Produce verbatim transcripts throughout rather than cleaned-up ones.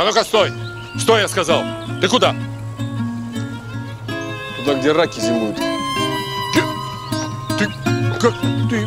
А ну-ка, стой! Стой, я сказал! Ты куда? Туда, где раки зимуют. Ты... Ты... Как ты...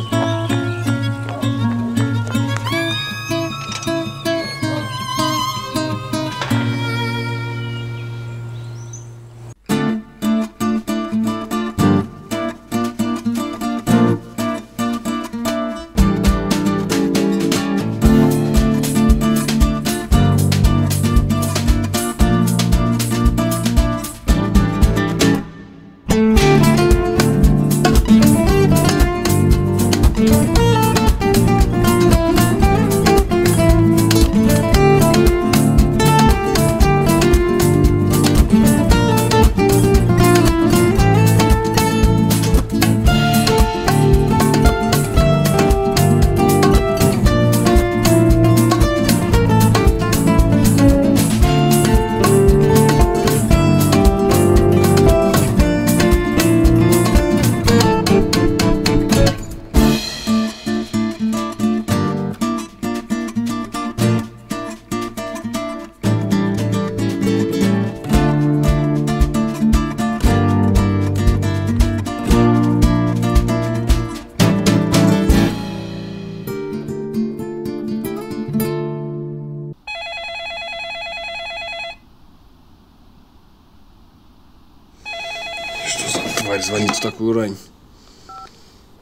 Звонит в такую рань.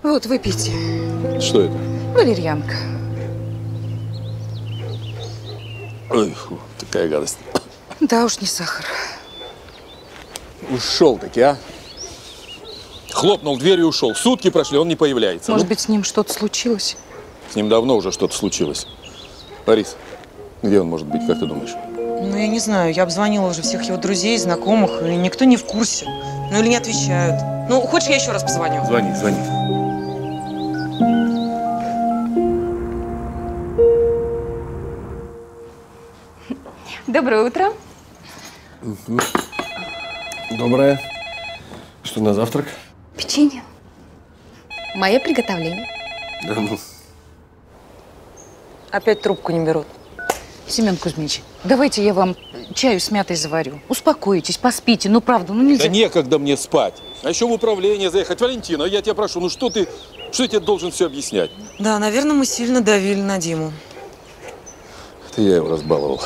Вот, выпейте. Что это? Валерьянка. Ой, фу, такая гадость. Да уж не сахар. Ушел таки, а? Хлопнул дверью и ушел. Сутки прошли, он не появляется. Может ну? быть, с ним что-то случилось? С ним давно уже что-то случилось. Ларис, где он может быть, как ты думаешь? Ну, я не знаю. Я обзвонила уже всех его друзей, знакомых, и никто не в курсе. Ну, или не отвечают. Ну, хочешь, я еще раз позвоню? Звони, звони. Доброе утро. Угу. Доброе. Что на завтрак? Печенье. Мое приготовление. Да ну. Опять трубку не берут. Семен Кузьмич, давайте я вам чаю с мятой заварю. Успокойтесь, поспите. Ну, правда, ну нельзя. Да некогда мне спать. А еще в управление заехать. Валентина, я тебя прошу, ну что ты, что я тебе должен все объяснять? Да, наверное, мы сильно давили на Диму. Это я его разбаловал.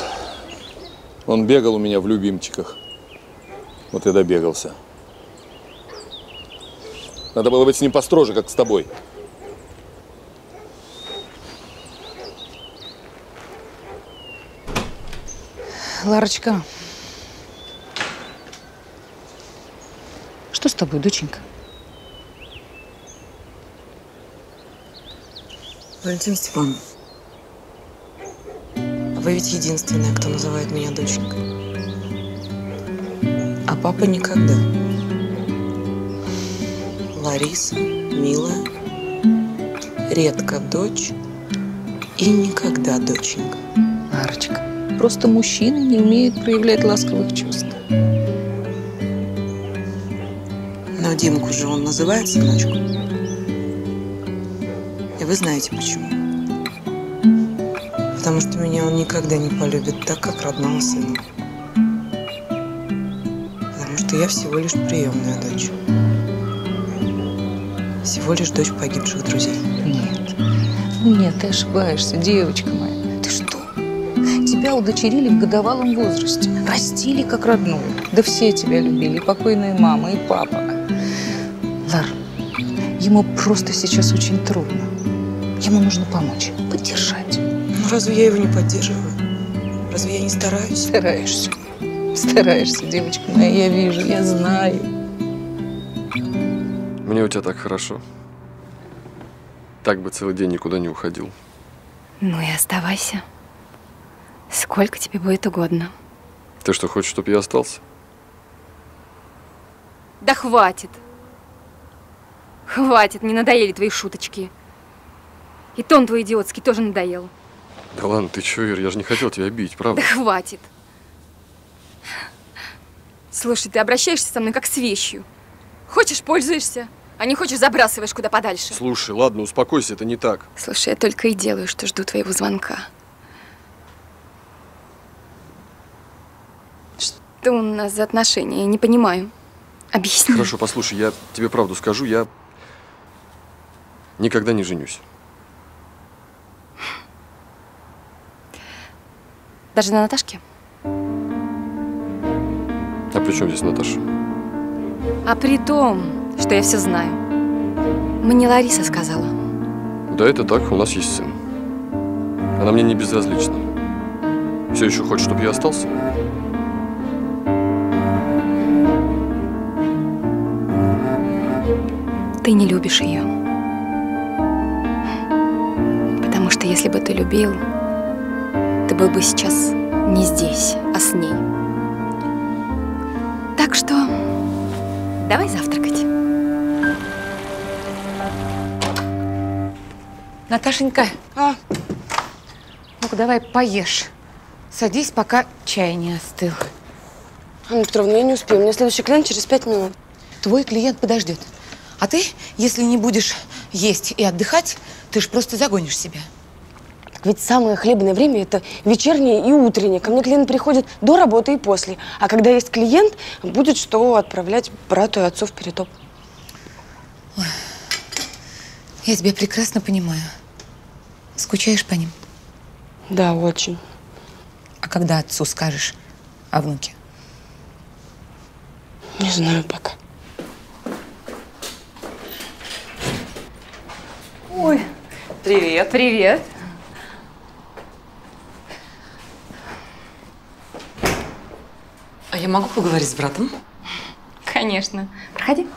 Он бегал у меня в любимчиках. Вот и добегался. Надо было быть с ним построже, как с тобой. Ларочка, что с тобой, доченька? Валентина Степановна, вы ведь единственная, кто называет меня доченькой. А папа никогда. Лариса, милая, редко дочь и никогда доченька. Ларочка. Просто мужчины не умеют проявлять ласковых чувств. Но Димку же он называет сыночку. И вы знаете почему. Потому что меня он никогда не полюбит так, как родного сына. Потому что я всего лишь приемная дочь. Всего лишь дочь погибших друзей. Нет. Нет, ты ошибаешься, девочка моя. Тебя удочерили в годовалом возрасте, растили как родную. Да все тебя любили, и покойная мама, и папа. Лар, ему просто сейчас очень трудно. Ему нужно помочь, поддержать. Ну, разве я его не поддерживаю? Разве я не стараюсь? Стараешься. Стараешься, девочка моя, я вижу, я знаю. Мне у тебя так хорошо. Так бы целый день никуда не уходил. Ну и оставайся. Сколько тебе будет угодно. Ты что, хочешь, чтобы я остался? Да хватит. Хватит, мне надоели твои шуточки. И тон твой идиотский тоже надоел. Да ладно, ты чё, Ир, я же не хотел тебя бить, правда? Да хватит. Слушай, ты обращаешься со мной как с вещью. Хочешь, пользуешься, а не хочешь, забрасываешь куда подальше. Слушай, ладно, успокойся, это не так. Слушай, я только и делаю, что жду твоего звонка. Что у нас за отношения? Я не понимаю. Объясни. Хорошо, послушай, я тебе правду скажу, я никогда не женюсь. Даже на Наташке? А при чем здесь Наташа? А при том, что я все знаю. Мне Лариса сказала. Да, это так, у нас есть сын. Она мне не безразлична. Все еще хочет, чтобы я остался? Ты не любишь ее. Потому что если бы ты любил, ты был бы сейчас не здесь, а с ней. Так что давай завтракать. Наташенька, а? Ну-ка, давай поешь. Садись, пока чай не остыл. Анна Петровна, я не успею. У меня следующий клиент через пять минут. Твой клиент подождет. А ты, если не будешь есть и отдыхать, ты ж просто загонишь себя. Так ведь самое хлебное время – это вечернее и утреннее. Ко мне клиент приходит до работы и после. А когда есть клиент, будет что отправлять брату и отцу в перетоп. Ой, я тебя прекрасно понимаю. Скучаешь по ним? Да, очень. А когда отцу скажешь о внуке? Не знаю пока. Ой, привет. Привет. А я могу поговорить с братом? Конечно. Проходи.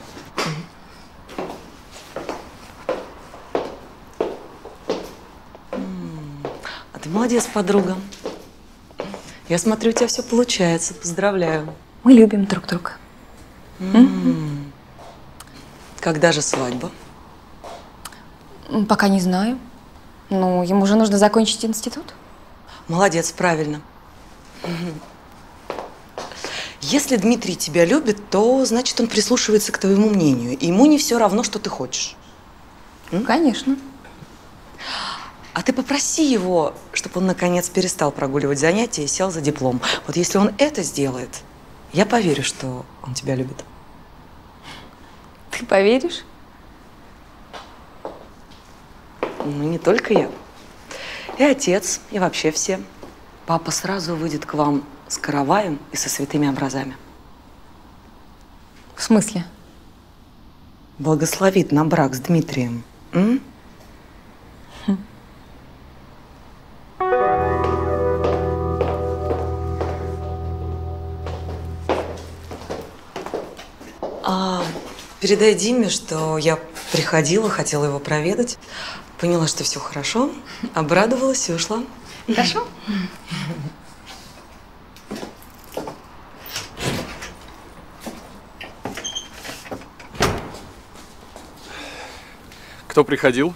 А ты молодец, подруга. Я смотрю, у тебя все получается. Поздравляю. Мы любим друг друга. М-м-м. Когда же свадьба? Пока не знаю. Но ему же нужно закончить институт. Молодец, правильно. Если Дмитрий тебя любит, то значит, он прислушивается к твоему мнению. И ему не все равно, что ты хочешь. М? Конечно. А ты попроси его, чтобы он наконец перестал прогуливать занятия и сел за диплом. Вот если он это сделает, я поверю, что он тебя любит. Ты поверишь? Ну, не только я. И отец, и вообще все. Папа сразу выйдет к вам с караваем и со святыми образами. В смысле? Благословит на брак с Дмитрием. М? Хм. А, передай Диме, что я приходила, хотела его проведать. Поняла, что все хорошо, обрадовалась и ушла. Хорошо? Кто приходил?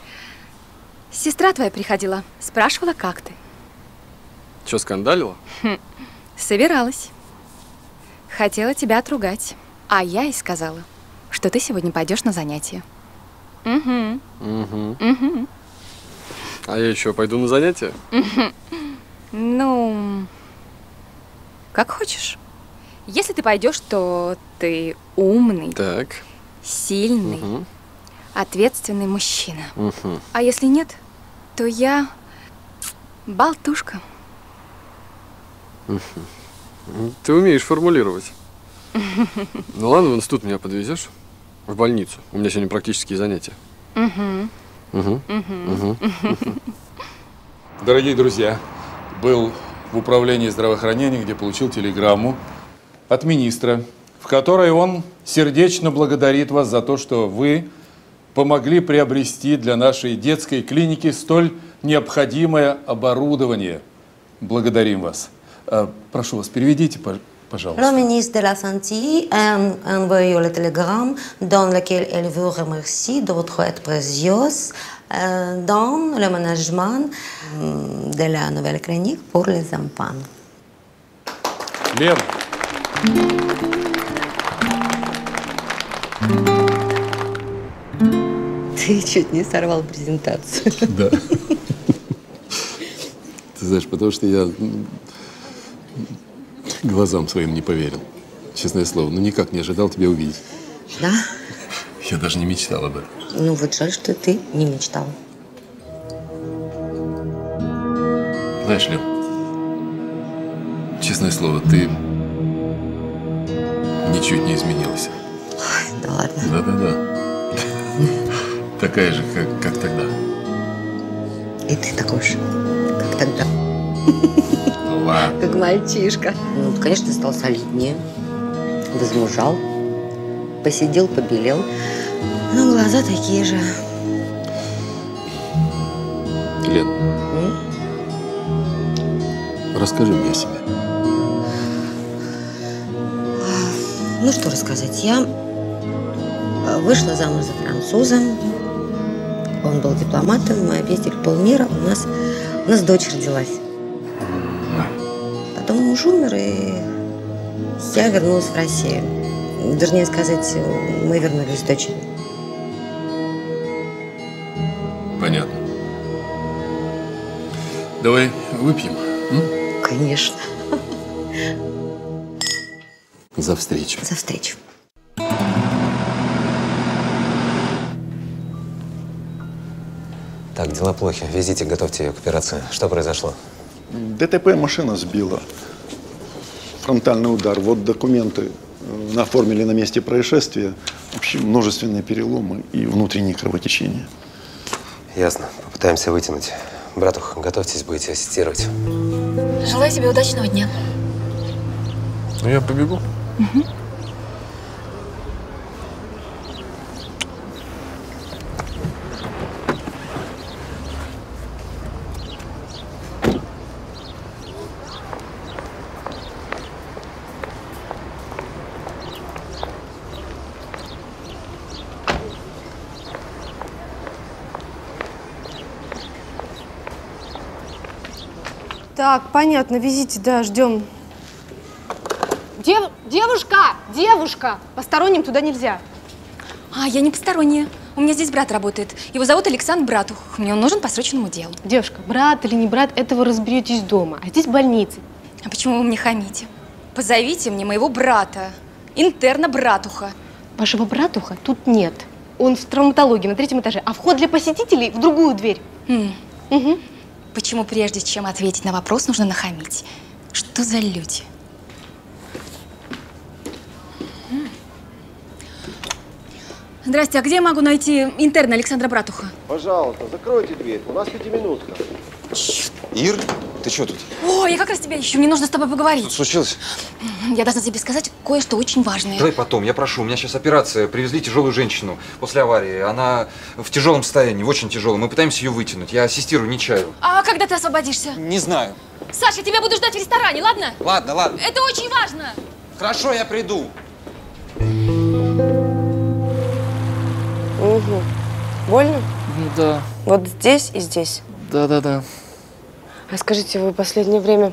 Сестра твоя приходила, спрашивала, как ты. Че, скандалила? Хм. Собиралась. Хотела тебя отругать, а я ей сказала, что ты сегодня пойдешь на занятия. Угу. Угу. Угу. А я еще пойду на занятия? Угу. Ну, как хочешь. Если ты пойдешь, то ты умный, так. сильный, угу. ответственный мужчина. Угу. А если нет, то я болтушка. Угу. Ты умеешь формулировать. Ну ладно, в институт меня подвезешь. В больницу. У меня сегодня практические занятия. Угу. Угу. Угу. Угу. Дорогие друзья, был в управлении здравоохранения, где получил телеграмму от министра, в которой он сердечно благодарит вас за то, что вы помогли приобрести для нашей детской клиники столь необходимое оборудование. Благодарим вас. Прошу вас, переведите, пожалуйста. Le ministre de la Santé a envoyé le télégramme dans lequel elle vous remercie de votre aide précieuse dans le management de la nouvelle clinique pour les enfants. Лев. Ты чуть не сорвал презентацию. Да. Ты знаешь, потому что я... глазам своим не поверил. Честное слово, ну никак не ожидал тебя увидеть. Да? Я даже не мечтал об этом. Ну вот жаль, что ты не мечтал. Знаешь, Лёв, честное слово, ты ничуть не изменилась. Ой, да ладно. Да-да-да. Такая же, как, как тогда. И ты такой же, как тогда. Ну ладно. Как мальчишка. Ну, конечно, ты стал солиднее, возмужал, посидел, побелел. Но глаза такие же. Лен, М? расскажи мне о себе. Ну, что рассказать, я вышла замуж за француза, он был дипломатом, мы объездили полмира, у нас, у нас дочь родилась. Потом муж умер, и я вернулась в Россию. Вернее сказать, мы вернулись с дочерью. Понятно. Давай выпьем. М? Конечно. За встречу. За встречу. Так, дела плохи. Везите, готовьте ее к операции. Что произошло? ДТП машина сбила. Фронтальный удар. Вот документы оформили на месте происшествия. В общем, множественные переломы и внутренние кровотечения. Ясно. Попытаемся вытянуть. Братух, готовьтесь, будете ассистировать. Желаю тебе удачного дня. Ну, я побегу. Угу. Так, понятно, везите, да, ждем. Дев... Девушка! Девушка! Посторонним туда нельзя. А, я не посторонняя. У меня здесь брат работает. Его зовут Александр Братух. Мне он нужен по срочному делу. Девушка, брат или не брат, это вы разберетесь дома. А здесь больница. А почему вы мне хамите? Позовите мне моего брата. Интерна Братуха. Вашего Братуха тут нет. Он в травматологии на третьем этаже. А вход для посетителей в другую дверь. Mm. Угу. Почему прежде, чем ответить на вопрос, нужно нахамить? Что за люди? Здрасте, а где я могу найти интерна Александра Братуха? Пожалуйста, закройте дверь, у нас пятиминутка. Черт. Ир, ты что тут? О, я как раз тебя ищу, мне нужно с тобой поговорить. Что случилось? Я должна тебе сказать кое-что очень важное. Давай потом, я прошу, у меня сейчас операция, привезли тяжелую женщину после аварии. Она в тяжелом состоянии, в очень тяжелом, мы пытаемся ее вытянуть, я ассистирую Нечаю. А когда ты освободишься? Не знаю. Саша, я тебя буду ждать в ресторане, ладно? Ладно, ладно. Это очень важно. Хорошо, я приду. Угу. Больно? Да. Вот здесь и здесь? Да, да, да. А скажите, вы в последнее время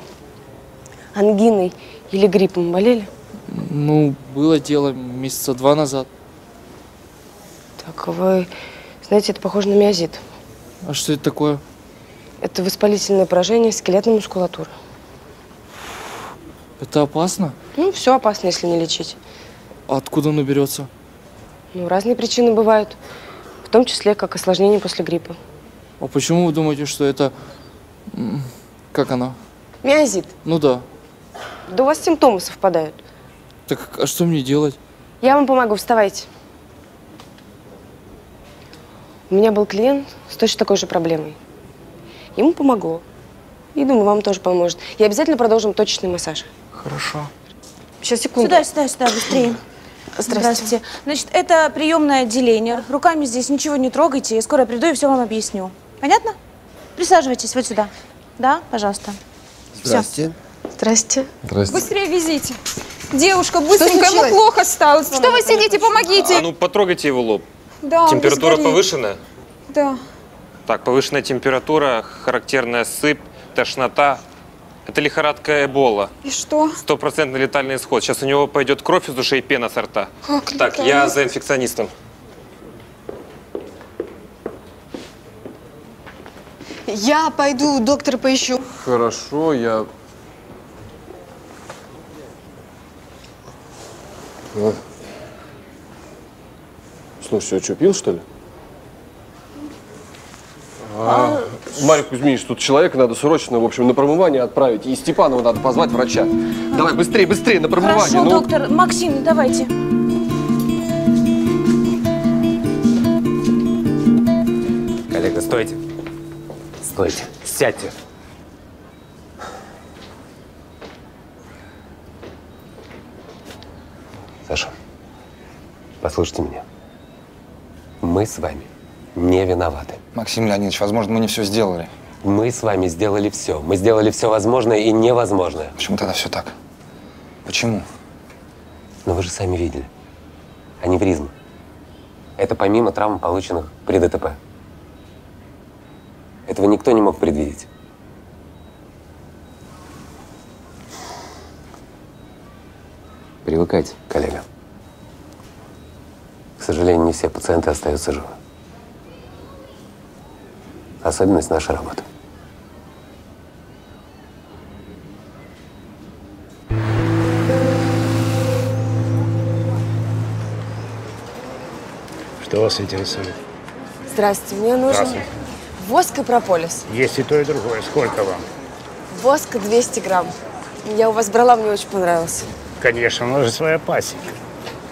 ангиной или гриппом болели? Ну, было дело месяца два назад. Так, вы знаете, это похоже на миозит. А что это такое? Это воспалительное поражение скелетной мускулатуры. Это опасно? Ну, все опасно, если не лечить. А откуда оно берется? Ну, разные причины бывают, в том числе, как осложнение после гриппа. А почему вы думаете, что это… как она? Миозит. Ну да. Да у вас симптомы совпадают. Так, а что мне делать? Я вам помогу, вставайте. У меня был клиент с точно такой же проблемой. Ему помогло. И думаю, вам тоже поможет. И обязательно продолжим точечный массаж. Хорошо. Сейчас, секунду. Сюда, сюда, сюда, быстрее. Здравствуйте. Здравствуйте. Значит, это приемное отделение. Руками здесь ничего не трогайте. Я скоро приду и все вам объясню. Понятно? Присаживайтесь вот сюда. Да, пожалуйста. Здравствуйте. Все. Здрасте. Здрасте. Быстрее везите. Девушка, быстренько, ему плохо стало. Что, Что вы сидите? Помогите. А, ну, потрогайте его лоб. Да, температура повышена? Да. Так, повышенная температура, характерная сыпь, тошнота. Это лихорадка эбола. И что? Стопроцентный летальный исход. Сейчас у него пойдет кровь из ушей, пена со рта. Как так, летальный? Я за инфекционистом. Я пойду доктора поищу. Хорошо, я… А. Слушай, а что, пил, что ли? А, а... Марик Кузьмич, тут человека надо срочно, в общем, на промывание отправить. И Степанова надо позвать врача. А... Давай, быстрее, быстрее, на промывание. Хорошо, ну... доктор. Максим, давайте. Коллега, стойте. Стойте. Сядьте. Саша, послушайте меня. Мы с вами не виноваты. Максим Леонидович, возможно, мы не все сделали. Мы с вами сделали все. Мы сделали все возможное и невозможное. Почему тогда все так? Почему? Но вы же сами видели. Аневризма. Это помимо травм, полученных при ДТП. Этого никто не мог предвидеть. Привыкайте, коллега. К сожалению, не все пациенты остаются живы. Особенность нашей работы. Что вас интересует? Здравствуйте, мне нужен Здравствуйте. воск и прополис. Есть и то, и другое. Сколько вам? Воск двести грамм. Я у вас брала, мне очень понравился. Конечно, у нас же своя пасека.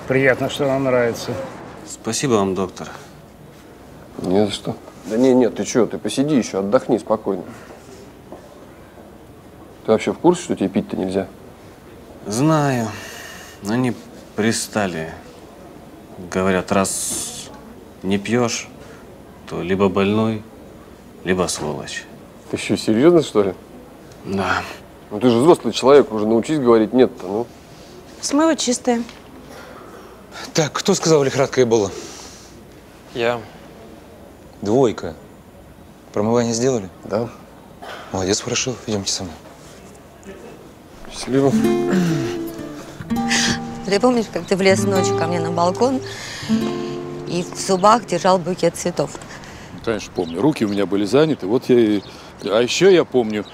Приятно, что вам нравится. Спасибо вам, доктор. Не за что. Да не, нет, ты чего? Ты посиди еще, отдохни спокойно. Ты вообще в курсе, что тебе пить-то нельзя? Знаю. Они пристали. Говорят, раз не пьешь, то либо больной, либо сволочь. Ты еще серьезно, что ли? Да. Ну ты же взрослый человек, уже научись говорить нет-то, ну. Смыло чистое. Так, кто сказал, лихорадка эбола? Я. Двойка. Промывание сделали? Да. Молодец, Ворошилов. Идемте со мной. Счастливо. Ты помнишь, как ты влез ночью ко мне на балкон и в зубах держал букет цветов? Конечно, помню. Руки у меня были заняты. Вот я и... А еще я помню,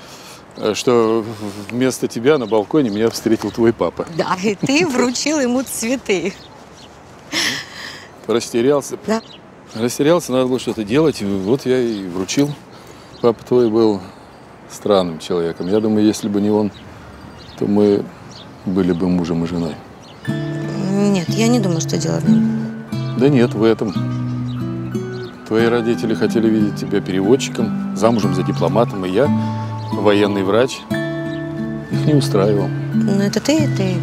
что вместо тебя на балконе меня встретил твой папа. Да, и ты вручил ему цветы. Растерялся. Да. Растерялся, надо было что-то делать. Вот я и вручил. Папа твой был странным человеком. Я думаю, если бы не он, то мы были бы мужем и женой. Нет, я не думаю, что дело в нем. Да нет, в этом. Твои родители хотели видеть тебя переводчиком, замужем за дипломатом, и я, военный врач, их не устраивал. Ну это ты, ты...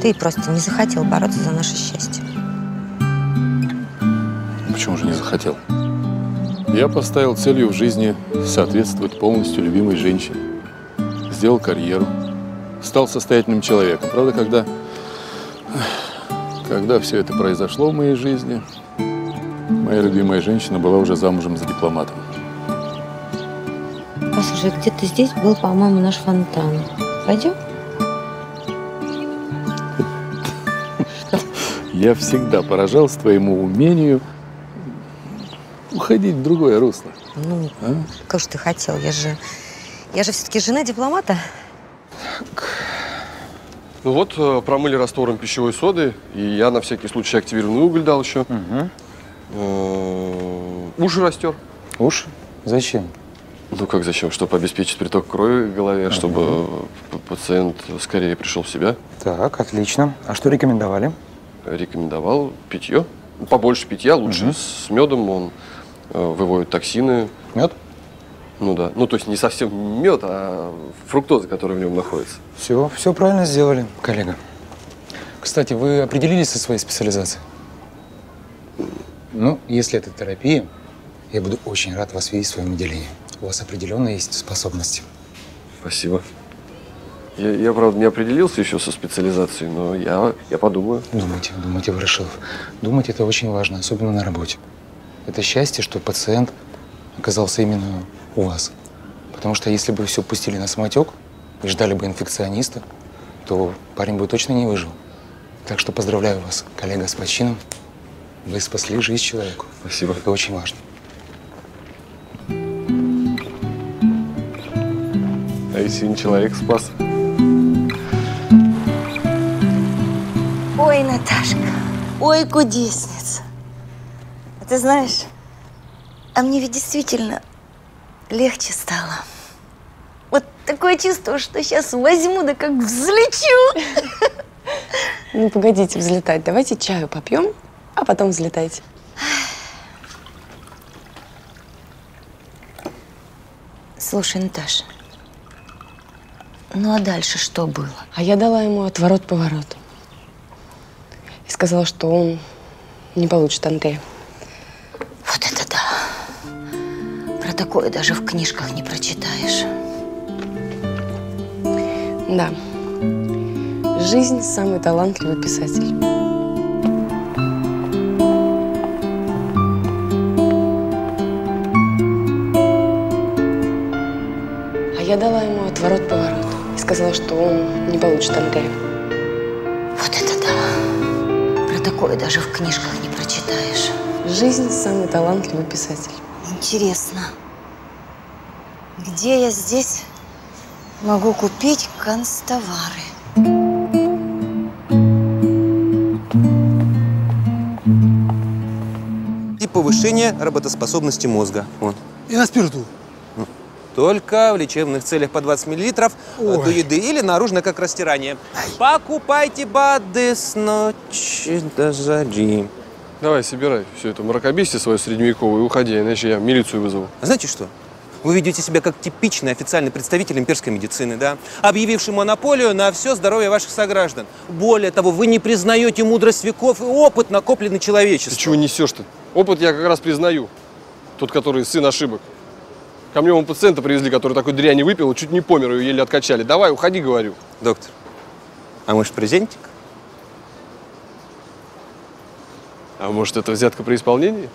Ты просто не захотел бороться за наше счастье. Почему же не захотел? Я поставил целью в жизни соответствовать полностью любимой женщине. Сделал карьеру. Стал состоятельным человеком. Правда, когда, когда все это произошло в моей жизни, моя любимая женщина была уже замужем за дипломатом. Послушай, где-то здесь был, по-моему, наш фонтан. Пойдем? Я всегда поражался твоему умению уходить в другое русло. Ну, а? Как же ты хотел? Я же, я же все-таки жена дипломата. Так. Ну вот, промыли раствором пищевой соды, и я на всякий случай активированный уголь дал еще. Угу. Уши растер. Уши? Зачем? Ну как зачем? Чтобы обеспечить приток крови в голове, угу. Чтобы пациент скорее пришел в себя. Так, отлично. А что рекомендовали? Рекомендовал питье. Побольше питья, лучше угу. С медом, он выводит токсины. Мед? Ну да. Ну, то есть не совсем мед, а фруктоза, которая в нем находится. Все, все правильно сделали, коллега. Кстати, вы определились со своей специализацией? Ну, если это терапия, я буду очень рад вас видеть в своем отделении. У вас определенно есть способности. Спасибо. Я, я, правда, не определился еще со специализацией, но я, я подумаю. Думайте, думайте, Ворошилов. Думать это очень важно, особенно на работе. Это счастье, что пациент оказался именно у вас. Потому что если бы все пустили на самотек и ждали бы инфекциониста, то парень бы точно не выжил. Так что поздравляю вас, коллега, с почином. Вы спасли жизнь человеку. Спасибо. Это очень важно. А если не человек спас? Ой, Наташка, ой, кудесница. А ты знаешь, а мне ведь действительно легче стало. Вот такое чувство, что сейчас возьму, да как взлечу. Ну, погодите взлетать. Давайте чаю попьем, а потом взлетайте. Слушай, Наташа, ну а дальше что было? А я дала ему отворот-поворот. И сказала, что он не получит Андрея. Вот это да. Про такое даже в книжках не прочитаешь. Да. Жизнь – самый талантливый писатель. А я дала ему отворот-поворот. И сказала, что он не получит Андрея. Вот это да. Про такое даже в книжках не прочитаешь. Жизнь – самый талантливый писатель. Интересно, где я здесь могу купить канцтовары? И повышение работоспособности мозга. Вот. И на спирту. Только в лечебных целях по двадцать миллилитров Ой. До еды или наружно, как растирание. Ай. Покупайте БАДы с ночи до зари. Давай, собирай все это мракобесие свое средневековое и уходи, иначе я милицию вызову. А знаете что? Вы ведете себя как типичный официальный представитель имперской медицины, да? Объявивший монополию на все здоровье ваших сограждан. Более того, вы не признаете мудрость веков и опыт, накопленный человечеством. Ты чего несешь-то? Опыт я как раз признаю. Тот, который сын ошибок. Ко мне вон пациента привезли, который такой дряни выпил, чуть не помер, и еле откачали. Давай, уходи, говорю. Доктор, а может презентик? А может, это взятка при исполнении?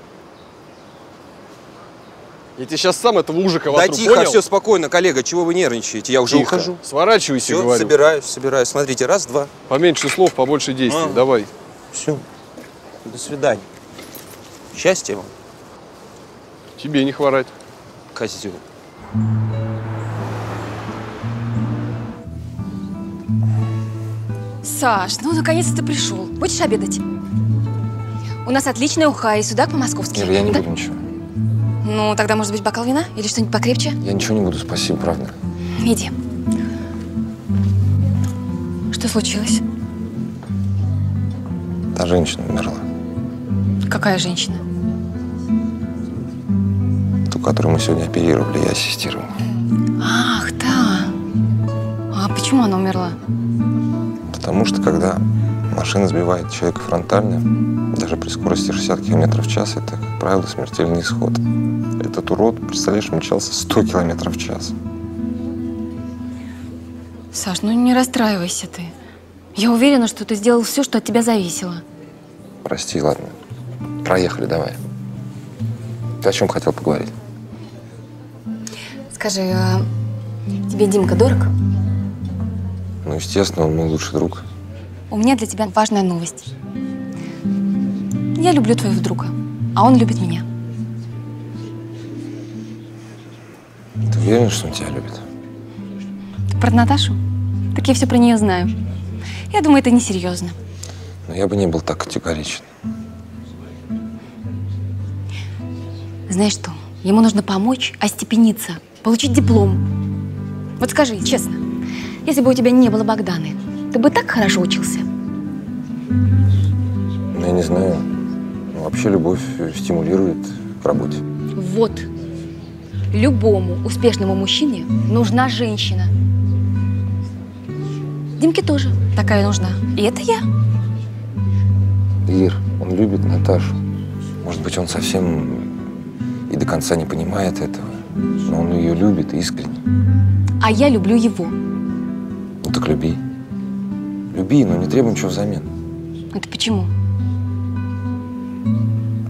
Я тебе сейчас сам этого ужика вотру, да тихо, понял? Все спокойно, коллега, чего вы нервничаете? Я уже тихо. Ухожу. Сворачивайся, все, говорю. Собираюсь, собираюсь. Смотрите, раз, два. Поменьше слов, побольше действий. А. Давай. Все. До свидания. Счастья вам. Тебе не хворать. Козел. Саш, ну наконец-то ты пришел. Будешь обедать? У нас отличная уха и судак по-московски. Ир, я не да? буду ничего. Ну, тогда, может быть, бокал вина? Или что-нибудь покрепче? Я ничего не буду, спасибо, правда. Иди. Что случилось? Та женщина умерла. Какая женщина? Ту, которую мы сегодня оперировали и ассистировали. Ах, да. А почему она умерла? Потому что, когда машина сбивает человека фронтально, даже при скорости шестьдесят километров в час, это, как правило, смертельный исход. Этот урод, представляешь, мчался сто километров в час. Саш, ну не расстраивайся ты. Я уверена, что ты сделал все, что от тебя зависело. Прости, ладно. Проехали, давай. Ты о чем хотел поговорить? Скажи, а тебе Димка дорог? Ну, естественно, он мой лучший друг. У меня для тебя важная новость. Я люблю твоего друга, а он любит меня. Ты уверена, что он тебя любит? Ты про Наташу? Так я все про нее знаю. Я думаю, это несерьезно. Но я бы не был так категоричен. Знаешь что? Ему нужно помочь, остепениться, получить диплом. Вот скажи честно, если бы у тебя не было Богданы, ты бы так хорошо учился? Я не знаю. Вообще любовь стимулирует к работе. Вот. Любому успешному мужчине нужна женщина. Димке тоже такая нужна. И это я. Ир, он любит Наташу. Может быть, он совсем и до конца не понимает этого. Но он ее любит искренне. А я люблю его. Ну так люби. Люби, но не требуй ничего взамен. Это почему?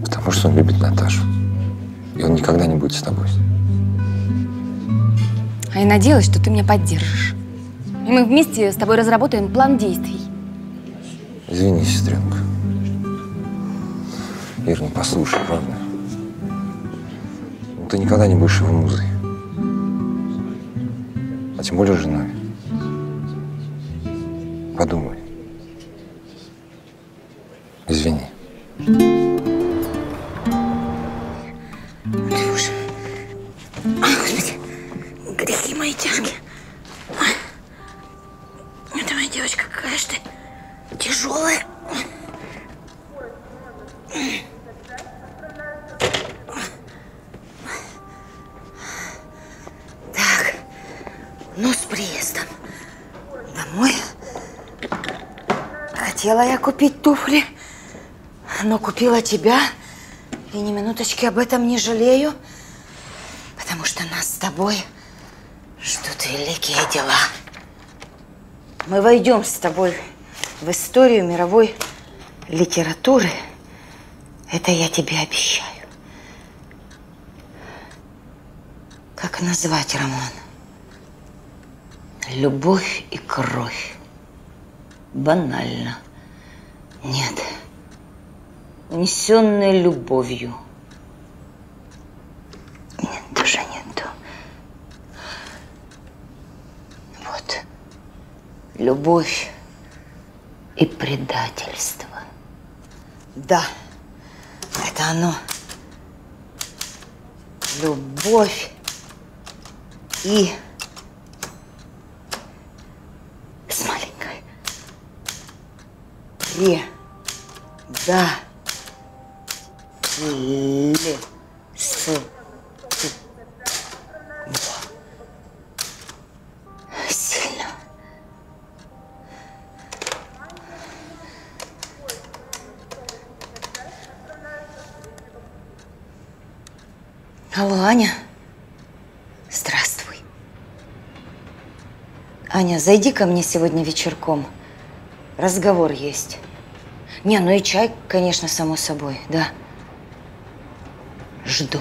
Потому что он любит Наташу. И он никогда не будет с тобой. А я надеялась, что ты меня поддержишь. И мы вместе с тобой разработаем план действий. Извини, сестренка. Ир, ну послушай, правда? Ну, ты никогда не будешь его музой. А тем более женой. Подумай. Девочка, какая же ты тяжелая. Так, ну с приездом домой. Хотела я купить туфли, но купила тебя. И ни минуточки об этом не жалею, потому что нас с тобой ждут великие дела. Мы войдем с тобой в историю мировой литературы. Это я тебе обещаю. Как назвать роман? «Любовь и кровь». Банально. Нет. «Унесенная любовью». Нет, даже нету. Вот. «Любовь и предательство». Да, это оно. «Любовь и...» С маленькой. «Пре... да... сильно». Алло, Аня? Здравствуй. Аня, зайди ко мне сегодня вечерком. Разговор есть. Не, ну и чай, конечно, само собой, да. Жду.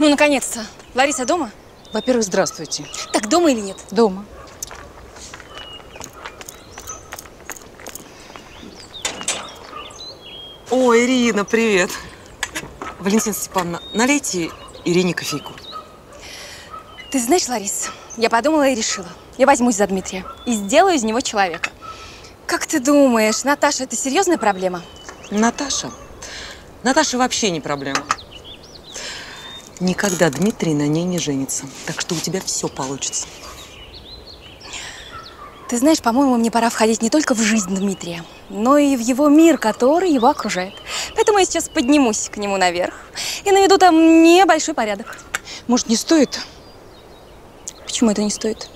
Ну, наконец-то. Лариса дома? Во-первых, здравствуйте. Так, дома или нет? Дома. О, Ирина, привет. Валентина Степановна, налейте Ирине кофейку. Ты знаешь, Ларис, я подумала и решила. Я возьмусь за Дмитрия и сделаю из него человека. Как ты думаешь, Наташа, это серьезная проблема? Наташа? Наташа вообще не проблема. Никогда Дмитрий на ней не женится. Так что у тебя все получится. Ты знаешь, по-моему, мне пора входить не только в жизнь Дмитрия, но и в его мир, который его окружает. Поэтому я сейчас поднимусь к нему наверх и наведу там небольшой порядок. Может, не стоит? Почему это не стоит?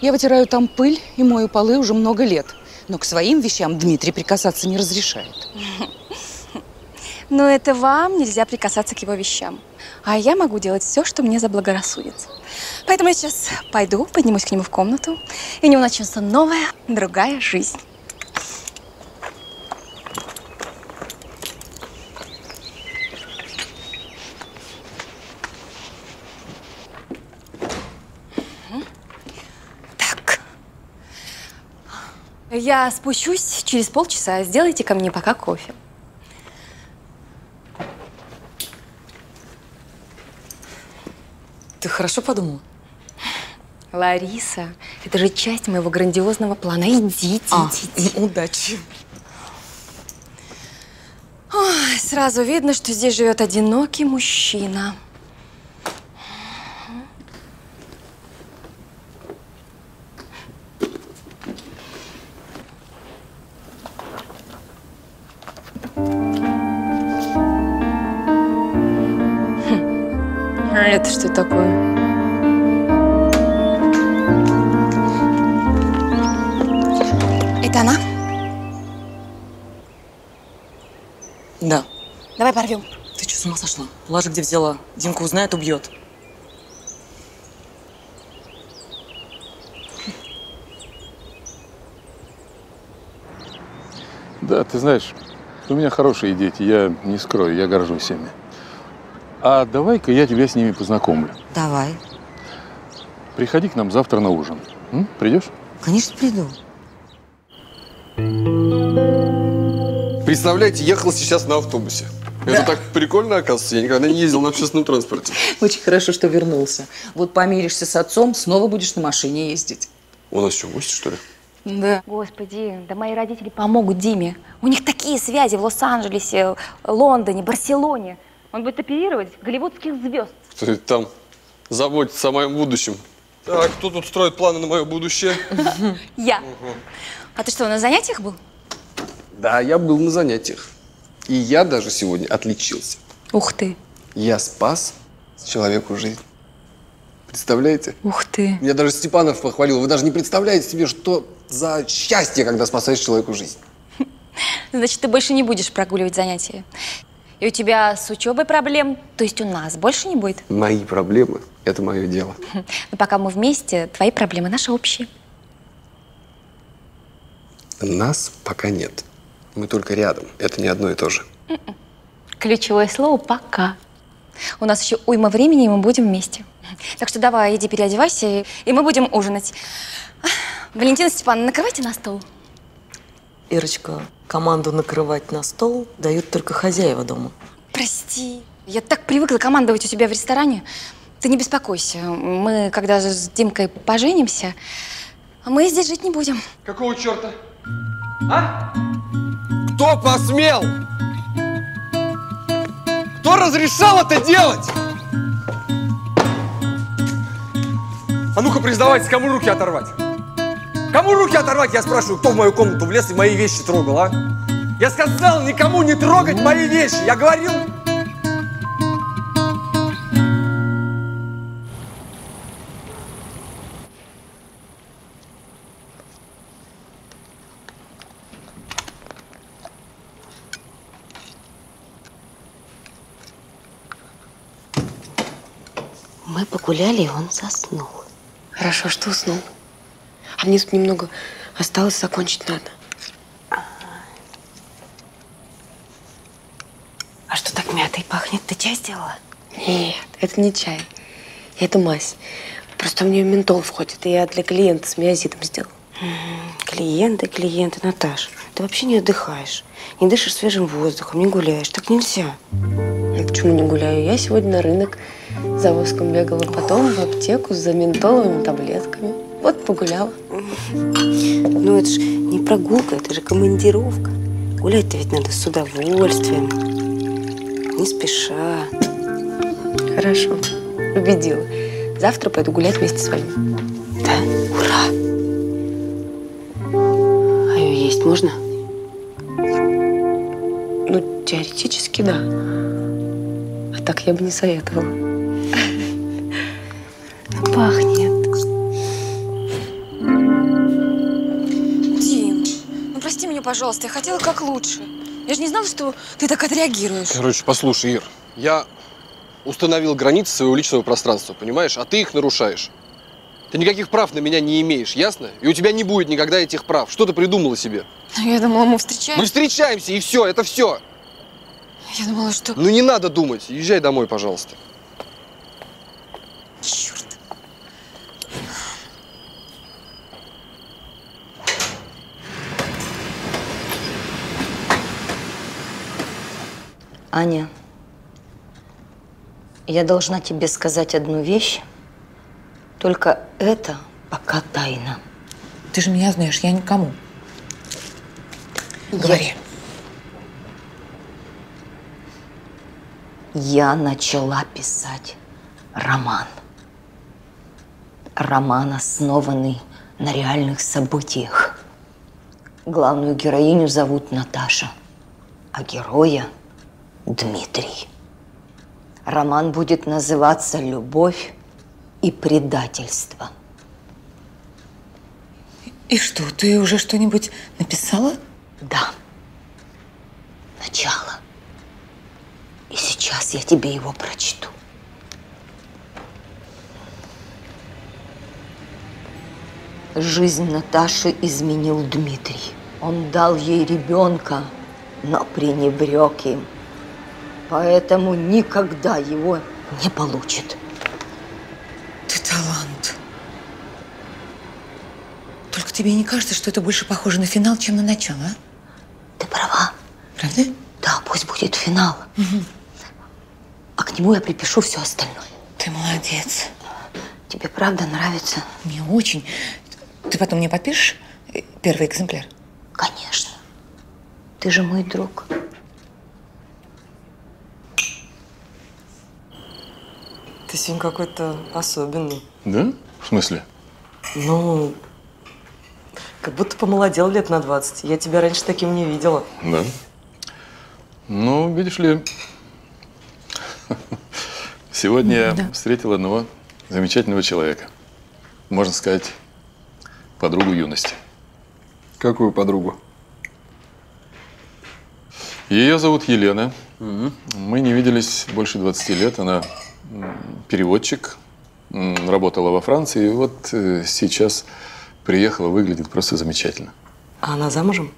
Я вытираю там пыль и мою полы уже много лет, но к своим вещам Дмитрий прикасаться не разрешает. Но это вам нельзя прикасаться к его вещам. А я могу делать все, что мне заблагорассудится. Поэтому я сейчас пойду, поднимусь к нему в комнату, и у него начнется новая, другая жизнь. Так. Я спущусь через полчаса. Сделайте ко мне пока кофе. Ты хорошо подумала? Лариса, это же часть моего грандиозного плана. Идите, а, идите. Удачи. Ой, сразу видно, что здесь живет одинокий мужчина. Это что такое? Это она? Да. Давай порвем. Ты что, с ума сошла? Лажа где взяла? Димка узнает, убьет. Да, ты знаешь, у меня хорошие дети, я не скрою, я горжусь ими. А давай-ка я тебя с ними познакомлю. Давай. Приходи к нам завтра на ужин. М? Придешь? Конечно, приду. Представляете, ехал сейчас на автобусе. Это так прикольно, оказывается. Я никогда не ездил на общественном транспорте. Очень хорошо, что вернулся. Вот помиришься с отцом, снова будешь на машине ездить. У нас что, гости, что ли? Да. Господи, да мои родители помогут Диме. У них такие связи в Лос-Анджелесе, Лондоне, Барселоне. Он будет оперировать голливудских звезд. Кто там заботится о моем будущем? Так, кто тут строит планы на мое будущее? Я. Угу. А ты что, на занятиях был? Да, я был на занятиях. И я даже сегодня отличился. Ух ты. Я спас человеку жизнь. Представляете? Ух ты. Меня даже Степанов похвалил. Вы даже не представляете себе, что за счастье, когда спасаешь человеку жизнь. Значит, ты больше не будешь прогуливать занятия. И у тебя с учебой проблем, то есть у нас, больше не будет? Мои проблемы – это мое дело. Но пока мы вместе, твои проблемы наши общие. Нас пока нет. Мы только рядом. Это не одно и то же. Mm-mm. Ключевое слово «пока». У нас еще уйма времени, и мы будем вместе. Так что давай, иди переодевайся, и мы будем ужинать. Валентина Степановна, накрывайте на стол. Ирочка, команду накрывать на стол дают только хозяева дома. Прости, я так привыкла командовать у тебя в ресторане. Ты не беспокойся, мы, когда с Димкой поженимся, мы здесь жить не будем. Какого черта? А? Кто посмел? Кто разрешал это делать? А ну-ка признавайтесь, кому руки оторвать? Кому руки оторвать, я спрашиваю, кто в мою комнату влез и мои вещи трогал, а? Я сказал никому не трогать мои вещи, я говорил. Мы погуляли, и он заснул. Хорошо, что уснул. А мне тут немного осталось, закончить надо. А что так мятой пахнет? Ты чай сделала? Нет, это не чай. Это мазь. Просто в нее ментол входит. И я для клиента с миозитом сделала. Угу. Клиенты, клиенты. Наташ, ты вообще не отдыхаешь. Не дышишь свежим воздухом, не гуляешь. Так нельзя. Ну, почему не гуляю? Я сегодня на рынок за воском бегала, потом в аптеку за ментоловыми таблетками. Вот погуляла. Ну, это же не прогулка, это же командировка. Гулять-то ведь надо с удовольствием. Не спеша. Хорошо. Убедила. Завтра пойду гулять вместе с вами. Да? Ура! А ее есть можно? Ну, теоретически, да. А так я бы не советовала. Пахнет. Пожалуйста, я хотела как лучше. Я же не знала, что ты так отреагируешь. Короче, послушай, Ир, я установил границы своего личного пространства, понимаешь? А ты их нарушаешь. Ты никаких прав на меня не имеешь, ясно? И у тебя не будет никогда этих прав. Что ты придумала себе? Я думала, мы встречаемся. Мы встречаемся, и все, это все. Я думала, что… Ну не надо думать. Езжай домой, пожалуйста. Черт. Аня, я должна тебе сказать одну вещь, только это пока тайна. Ты же меня знаешь, я никому. Говори. Я, я начала писать роман. Роман, основанный на реальных событиях. Главную героиню зовут Наташа, а героя Дмитрий. Роман будет называться «Любовь и предательство». И что, ты уже что-нибудь написала? Да. Начало. И сейчас я тебе его прочту. Жизнь Наташи изменил Дмитрий. Он дал ей ребенка, но пренебрег им. Поэтому никогда его не получит. Ты талант. Только тебе не кажется, что это больше похоже на финал, чем на начало? Ты права. Правда? Да, пусть будет финал. Угу. А к нему я припишу все остальное. Ты молодец. Тебе правда нравится? Мне очень. Ты потом мне подпишешь первый экземпляр? Конечно. Ты же мой друг. Ты сегодня какой-то особенный. Да? В смысле? Ну, как будто помолодел лет на двадцать. Я тебя раньше таким не видела. Да? Ну, видишь ли, сегодня да. я встретил одного замечательного человека. Можно сказать, подругу юности. Какую подругу? Ее зовут Елена. Угу. Мы не виделись больше двадцати лет. Она переводчик, работала во Франции. И вот сейчас приехала, выглядит просто замечательно. А она замужем?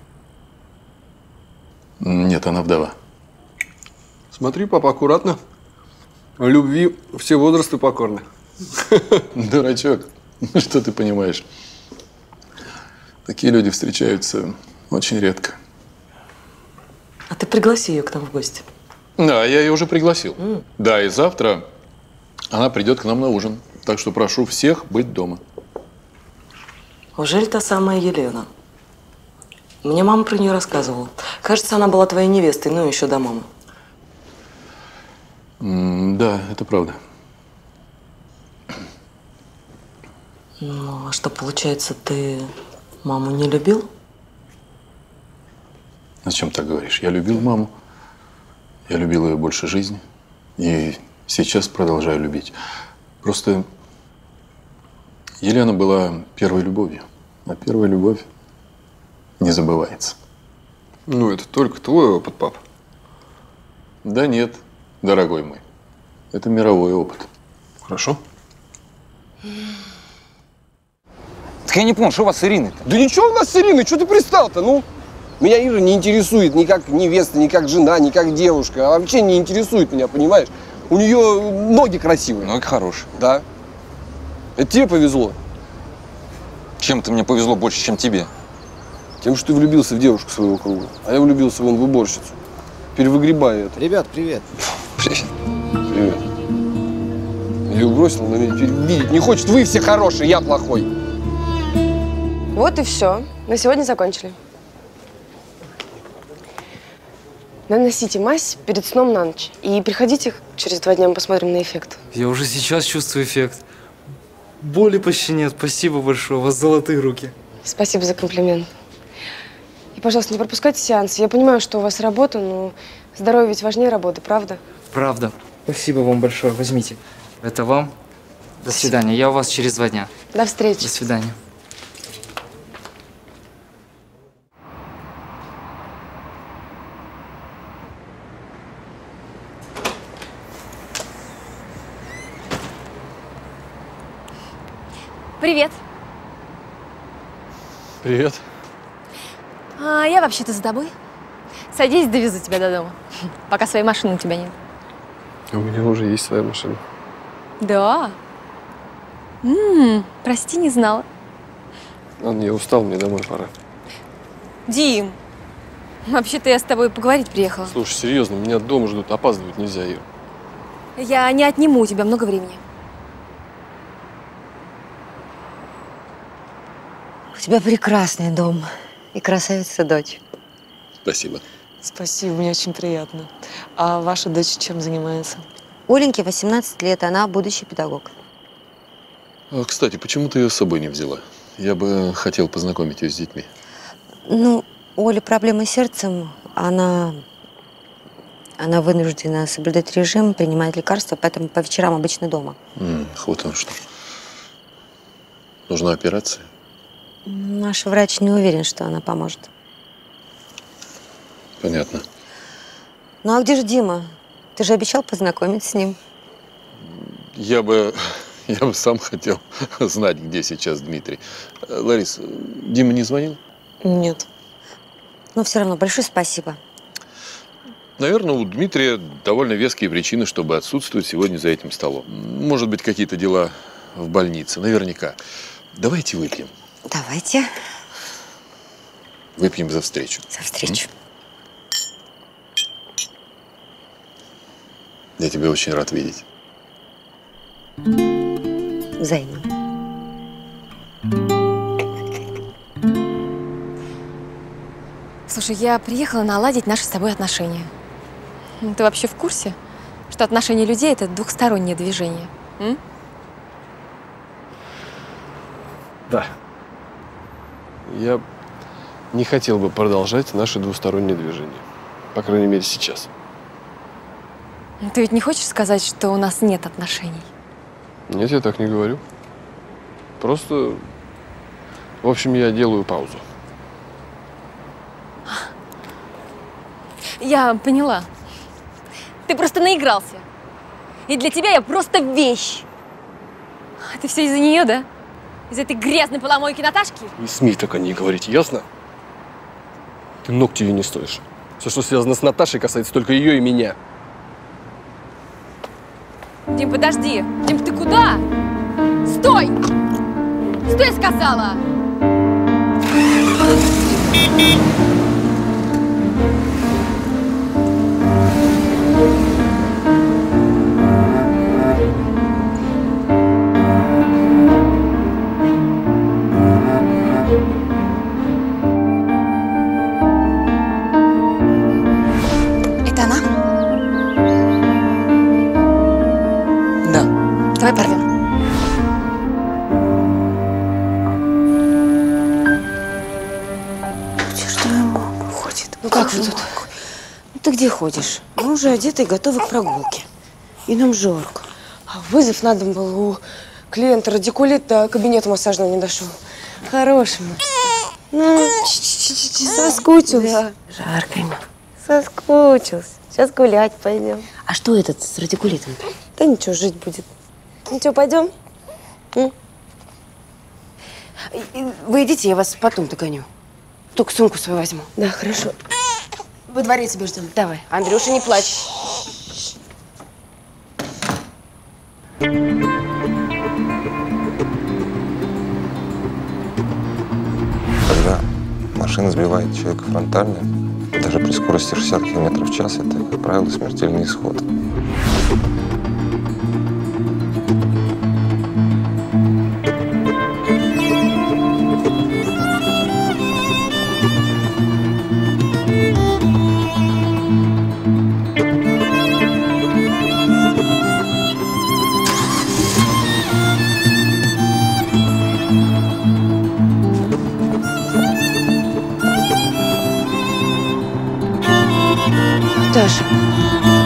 Нет, она вдова. Смотри, папа, аккуратно. Любви все возрасты покорны. Дурачок, что ты понимаешь? Такие люди встречаются очень редко. А ты пригласи ее к нам в гости. Да, я ее уже пригласил. Mm. Да, и завтра она придет к нам на ужин. Так что прошу всех быть дома. Ужель та самая Елена? Мне мама про нее рассказывала. Кажется, она была твоей невестой, ну еще до мамы. Mm, да, это правда. Ну, а что, получается, ты маму не любил? О чем так говоришь? Я любил маму. Я любил ее больше жизни. И сейчас продолжаю любить. Просто Елена была первой любовью. А первая любовь не забывается. Ну, это только твой опыт, пап. Да нет, дорогой мой. Это мировой опыт. Хорошо? Так я не понял, что у вас с Ириной-то? Да ничего у нас с Ириной, что ты пристал-то, ну? Меня Ира не интересует ни как невеста, ни как жена, ни как девушка. Она вообще не интересует меня, понимаешь? У нее ноги красивые. Ноги хорошие. Да. Это тебе повезло. Чем-то мне повезло больше, чем тебе. Тем, что ты влюбился в девушку своего круга. А я влюбился вон в уборщицу. Перевыгребаю это. Ребят, привет. Привет. Привет. Ее бросил, но меня теперь видеть не хочет. Вы все хорошие, я плохой. Вот и все. На сегодня закончили. Наносите мазь перед сном на ночь. И приходите через два дня, мы посмотрим на эффект. Я уже сейчас чувствую эффект. Боли почти нет. Спасибо большое. У вас золотые руки. Спасибо за комплимент. И, пожалуйста, не пропускайте сеансы. Я понимаю, что у вас работа, но здоровье ведь важнее работы, правда? Правда. Спасибо вам большое. Возьмите. Это вам. До Спасибо. Свидания. Я у вас через два дня. До встречи. До свидания. Привет. Привет. А, я вообще-то за тобой. Садись, довезу тебя до дома. Пока своей машины у тебя нет. У меня уже есть своя машина. Да? М-м, прости, не знала. Ладно, я устал, мне домой пора. Дим, вообще-то я с тобой поговорить приехала. Слушай, серьезно, меня дома ждут, опаздывать нельзя, Ир. Я не отниму у тебя много времени. У тебя прекрасный дом и красавица дочь. Спасибо. Спасибо, мне очень приятно. А ваша дочь чем занимается? Оленьке восемнадцать лет, она будущий педагог. Кстати, почему ты ее с собой не взяла? Я бы хотел познакомить ее с детьми. Ну, у Оли проблемы с сердцем. Она, она вынуждена соблюдать режим, принимать лекарства, поэтому по вечерам обычно дома. М-м, вот он что. Нужна операция? Наш врач не уверен, что она поможет. Понятно. Ну а где же Дима? Ты же обещал познакомить с ним. Я бы, я бы сам хотел знать, где сейчас Дмитрий. Ларис, Дима не звонил? Нет. Но все равно большое спасибо. Наверное, у Дмитрия довольно веские причины, чтобы отсутствовать сегодня за этим столом. Может быть, какие-то дела в больнице, наверняка. Давайте выпьем. Давайте. Выпьем за встречу. За встречу. М? Я тебя очень рад видеть. Взаимно. Слушай, я приехала наладить наши с тобой отношения. Ты вообще в курсе, что отношения людей – это двухстороннее движение? М? Да. Я не хотел бы продолжать наше двустороннее движение. По крайней мере, сейчас. Ты ведь не хочешь сказать, что у нас нет отношений? Нет, я так не говорю. Просто, в общем, я делаю паузу. Я поняла. Ты просто наигрался. И для тебя я просто вещь. Это все из-за нее, да? Из этой грязной поломойки Наташки? Не смей так о ней говорить, ясно? Ты ногти ее не стоишь. Все, что связано с Наташей, касается только ее и меня. Дим, подожди. Дим, ты куда? Стой! Стой, сказала! Давай порвем. Где ж твоя мама ходит? Ну как, как вы тут? Ну, ты где ходишь? Мы уже одеты и готовы к прогулке. И нам жарко. А вызов надо было у клиента радикулит, до кабинета массажного не дошел. Хорошему. Ну, соскучился. Да. Жарко ему. Соскучился. Сейчас гулять пойдем. А что этот с радикулитом? Да ничего, жить будет. Ну что, пойдем? Вы идите, я вас потом догоню. Только сумку свою возьму. Да, хорошо. Во дворе тебя ждем. Давай. Андрюша, не плачь. Когда машина сбивает человека фронтально, даже при скорости шестьдесят километров в час, это, как правило, смертельный исход. Наташа.